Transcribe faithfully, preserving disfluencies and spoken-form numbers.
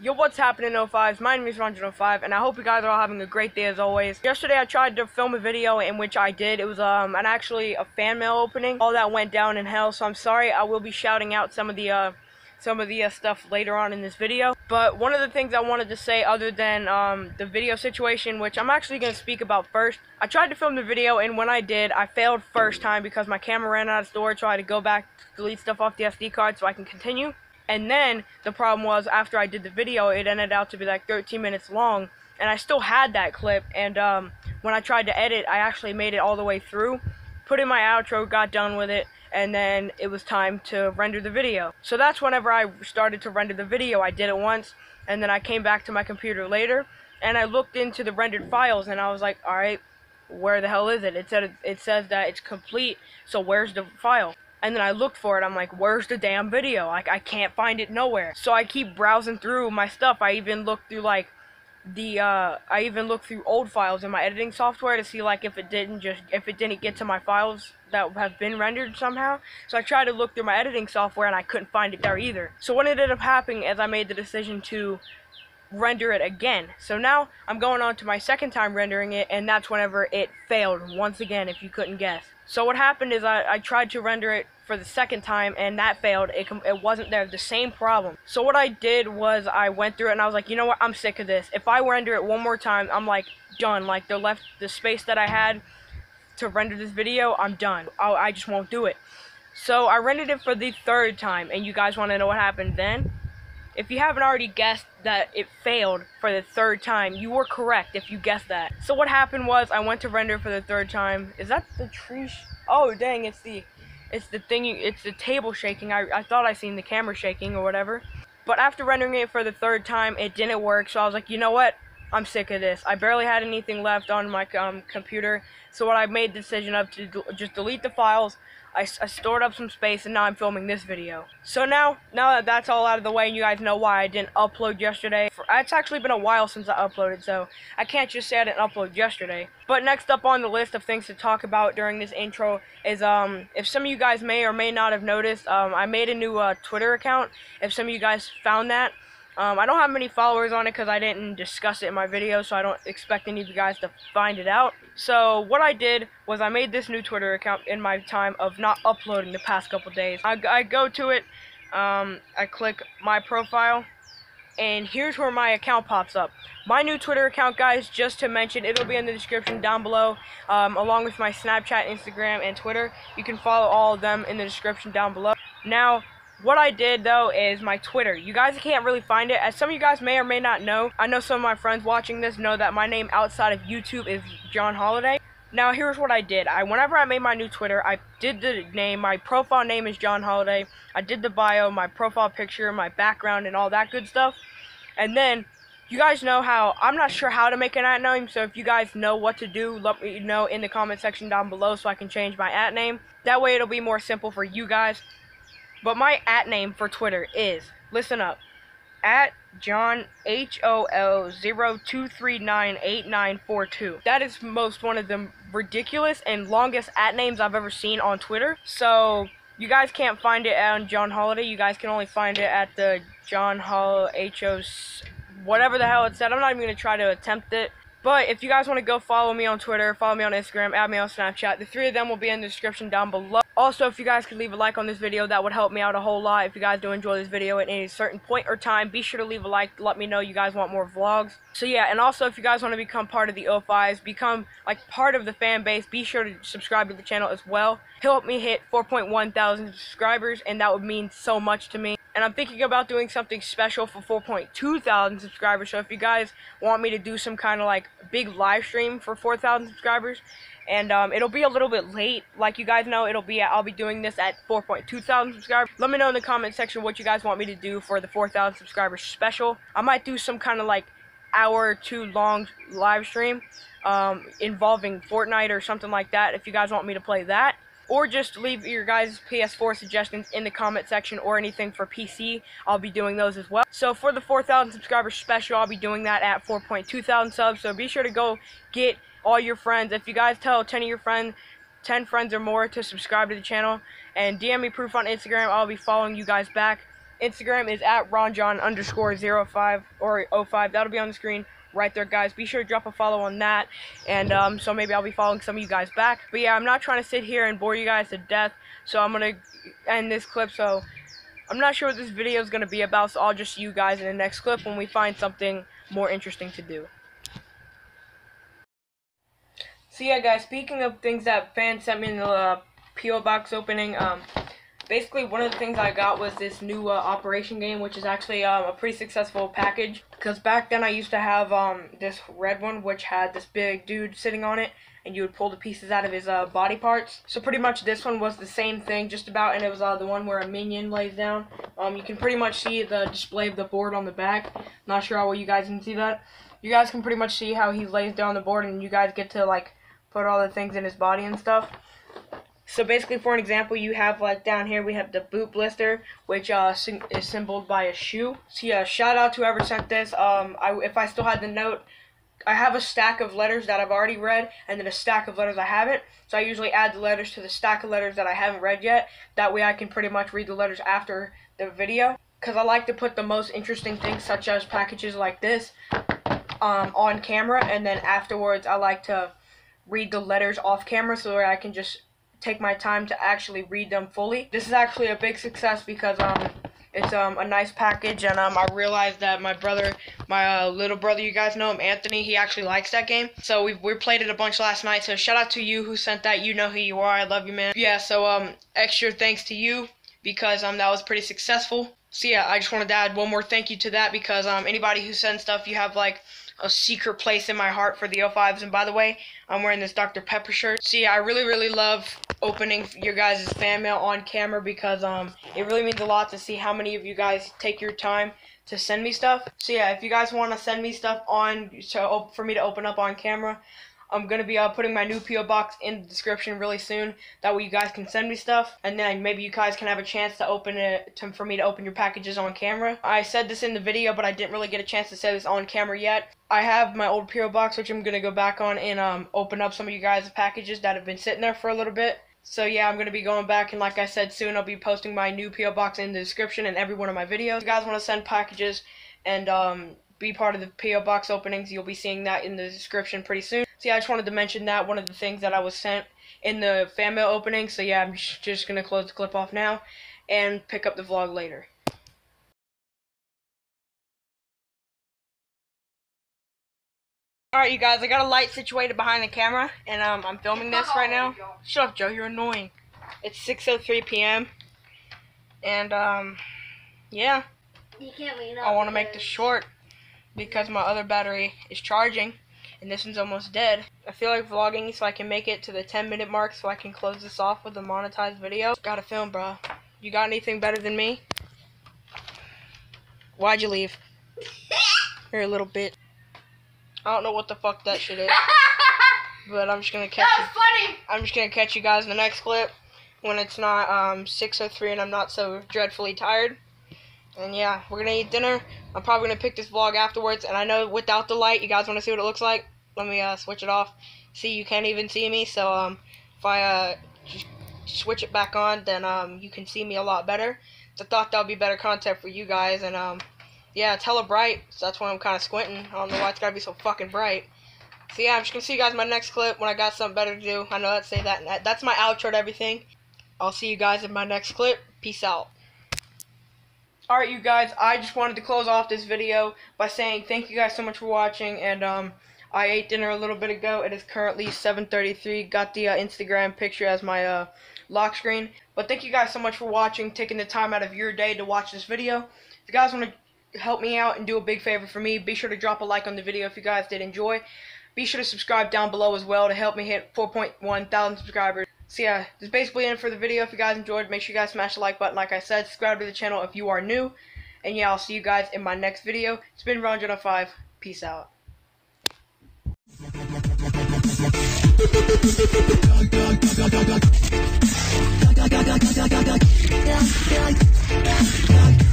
Yo, what's happening, oh fives? My name is Ronjon oh five, and I hope you guys are all having a great day as always. Yesterday, I tried to film a video, in which I did. It was um, an actually a fan mail opening. All that went down in hell, so I'm sorry. I will be shouting out some of the uh, some of the uh, stuff later on in this video. But one of the things I wanted to say, other than um, the video situation, which I'm actually going to speak about first, I tried to film the video, and when I did, I failed first time because my camera ran out of storage. So I had to go back, delete stuff off the S D card, so I can continue. And then, the problem was, after I did the video, it ended out to be like thirteen minutes long, and I still had that clip, and um, when I tried to edit, I actually made it all the way through, put in my outro, got done with it, and then it was time to render the video. So that's whenever I started to render the video. I did it once, and then I came back to my computer later, and I looked into the rendered files, and I was like, alright, where the hell is it? It said, it says that it's complete, so where's the file? And then I looked for it, I'm like, where's the damn video? Like, I can't find it nowhere. So I keep browsing through my stuff. I even look through, like, the, uh, I even look through old files in my editing software to see, like, if it didn't just, if it didn't get to my files that have been rendered somehow. So I tried to look through my editing software, and I couldn't find it there either. So what ended up happening is I made the decision to render it again. So now, I'm going on to my second time rendering it, and that's whenever it failed, once again, if you couldn't guess. So what happened is I, I tried to render it for the second time, and that failed. It, it wasn't there, the same problem. So what I did was I went through it, and I was like, you know what, I'm sick of this. If I render it one more time, I'm like, done. Like, the left, the space that I had to render this video, I'm done. I, I just won't do it. So I rendered it for the third time, and you guys want to know what happened then? If you haven't already guessed that it failed for the third time, you were correct if you guessed that. So what happened was I went to render for the third time. Is that the tree sh oh dang, it's the it's the thing you, it's the table shaking. I, I thought I seen the camera shaking or whatever. But after rendering it for the third time, it didn't work, so I was like, you know what? I'm sick of this. I barely had anything left on my um, computer, so what I made the decision of to do, just delete the files. I, I stored up some space, and now I'm filming this video. So now, now that that's all out of the way, and you guys know why I didn't upload yesterday. For, it's actually been a while since I uploaded, so I can't just say I didn't upload yesterday. But next up on the list of things to talk about during this intro is, um, if some of you guys may or may not have noticed, um, I made a new uh, Twitter account, if some of you guys found that. Um, I don't have many followers on it because I didn't discuss it in my video, so I don't expect any of you guys to find it out. So what I did was I made this new Twitter account in my time of not uploading the past couple days. I, I go to it, um, I click my profile, and here's where my account pops up. My new Twitter account, guys, just to mention, it'll be in the description down below, um, along with my Snapchat, Instagram, and Twitter. You can follow all of them in the description down below. Now, what I did, though, is my Twitter. You guys can't really find it. As some of you guys may or may not know, I know some of my friends watching this know that my name outside of YouTube is John Holiday. Now, here's what I did. I, whenever I made my new Twitter, I did the name. My profile name is John Holiday. I did the bio, my profile picture, my background, and all that good stuff. And then, you guys know how, I'm not sure how to make an at name, so if you guys know what to do, let me know in the comment section down below so I can change my at name. That way, it'll be more simple for you guys. But my at name for Twitter is, listen up, at John H O L zero two three nine eight nine four two. That is most one of the ridiculous and longest at names I've ever seen on Twitter. So you guys can't find it on John Holiday. You guys can only find it at the John Hol H O whatever the hell it said. I'm not even gonna try to attempt it. But if you guys want to go follow me on Twitter, follow me on Instagram, add me on Snapchat, the three of them will be in the description down below. Also, if you guys could leave a like on this video, that would help me out a whole lot. If you guys do enjoy this video at any certain point or time, be sure to leave a like. Let me know you guys want more vlogs. So yeah, and also if you guys want to become part of the oh fives, become like part of the fan base, be sure to subscribe to the channel as well. Help me hit four point one thousand subscribers, and that would mean so much to me. And I'm thinking about doing something special for four point two thousand subscribers. So if you guys want me to do some kind of like big live stream for four thousand subscribers, and um, it'll be a little bit late, like you guys know, it'll be at, I'll be doing this at four point two thousand subscribers. Let me know in the comment section what you guys want me to do for the four thousand subscribers special. I might do some kind of like hour or two long live stream um, involving Fortnite or something like that if you guys want me to play that. Or just leave your guys' P S four suggestions in the comment section, or anything for P C. I'll be doing those as well. So for the four thousand subscribers special, I'll be doing that at four point two thousand subs. So be sure to go get all your friends. If you guys tell ten of your friends, ten friends or more to subscribe to the channel, and D M me proof on Instagram, I'll be following you guys back. Instagram is at Ronjon underscore zero five or oh five. That'll be on the screen right there, guys. Be sure to drop a follow on that, and um, so maybe I'll be following some of you guys back. But yeah, I'm not trying to sit here and bore you guys to death, so I'm gonna end this clip. So I'm not sure what this video is gonna be about, so I'll just see you guys in the next clip when we find something more interesting to do. So yeah, guys, speaking of things that fans sent me in the uh, P O box opening, um, basically one of the things I got was this new uh, Operation game, which is actually um, a pretty successful package. Because back then I used to have um, this red one, which had this big dude sitting on it, and you would pull the pieces out of his uh, body parts. So pretty much this one was the same thing, just about, and it was uh, the one where a minion lays down. Um, you can pretty much see the display of the board on the back. Not sure how well you guys can see that. You guys can pretty much see how he lays down the board, and you guys get to, like, put all the things in his body and stuff. So basically, for an example, you have, like, down here we have the boot blister, which uh, is symbolized by a shoe. So yeah, shout out to whoever sent this. Um, I, if I still had the note, I have a stack of letters that I've already read, and then a stack of letters I haven't. So I usually add the letters to the stack of letters that I haven't read yet. That way I can pretty much read the letters after the video, because I like to put the most interesting things, such as packages like this, um, on camera, and then afterwards I like to read the letters off camera so that I can just take my time to actually read them fully. This is actually a big success because um, it's um, a nice package, and um, I realized that my brother, my uh, little brother, you guys know him, Anthony, he actually likes that game. So we we played it a bunch last night, so shout out to you who sent that. You know who you are. I love you, man. Yeah, so um, extra thanks to you because um, that was pretty successful. So yeah, I just wanted to add one more thank you to that because um, anybody who sends stuff, you have, like, a secret place in my heart for the oh fives. And by the way, I'm wearing this Doctor Pepper shirt. See, I really, really love opening your guys' fan mail on camera because um, it really means a lot to see how many of you guys take your time to send me stuff. So yeah, if you guys want to send me stuff on so for me to open up on camera, I'm going to be uh, putting my new P O box in the description really soon. That way you guys can send me stuff, and then maybe you guys can have a chance to open it to, for me to open your packages on camera. I said this in the video, but I didn't really get a chance to say this on camera yet. I have my old P O box, which I'm going to go back on and um, open up some of you guys' packages that have been sitting there for a little bit. So yeah, I'm going to be going back, and like I said, soon I'll be posting my new P O box in the description in every one of my videos. If you guys want to send packages and um, be part of the P O box openings, you'll be seeing that in the description pretty soon. So yeah, I just wanted to mention that, one of the things that I was sent in the fan mail opening. So yeah, I'm just going to close the clip off now and pick up the vlog later. Alright, you guys, I got a light situated behind the camera, and um, I'm filming this right now. Shut up, Joe, you're annoying. It's six oh three p m and um, yeah, you can't lean up. I want to make this short because my other battery is charging, and this one's almost dead. I feel like vlogging so I can make it to the ten minute mark so I can close this off with a monetized video. Gotta film, bro. You got anything better than me? Why'd you leave? You're a little bitch. I don't know what the fuck that shit is. But I'm just gonna catch that was you. funny. I'm just gonna catch you guys in the next clip when it's not um six oh three and I'm not so dreadfully tired. And yeah, we're gonna eat dinner. I'm probably gonna pick this vlog afterwards, and I know without the light, you guys wanna see what it looks like? Let me uh, switch it off. See, you can't even see me, so um, if I uh, just switch it back on, then um, you can see me a lot better. So I thought that would be better content for you guys, and um, yeah, it's hella bright, so that's why I'm kinda squinting. I don't know why it's gotta be so fucking bright. So yeah, I'm just gonna see you guys in my next clip when I got something better to do. I know, let's say that. That's my outro to everything. I'll see you guys in my next clip. Peace out. Alright, you guys, I just wanted to close off this video by saying thank you guys so much for watching, and um, I ate dinner a little bit ago. It is currently seven thirty-three, got the uh, Instagram picture as my uh, lock screen, but thank you guys so much for watching, taking the time out of your day to watch this video. If you guys want to help me out and do a big favor for me, be sure to drop a like on the video if you guys did enjoy. Be sure to subscribe down below as well to help me hit four point one thousand subscribers. So yeah, that's basically it for the video. If you guys enjoyed, make sure you guys smash the like button. Like I said, subscribe to the channel if you are new. And yeah, I'll see you guys in my next video. It's been Ronjon oh five. Peace out.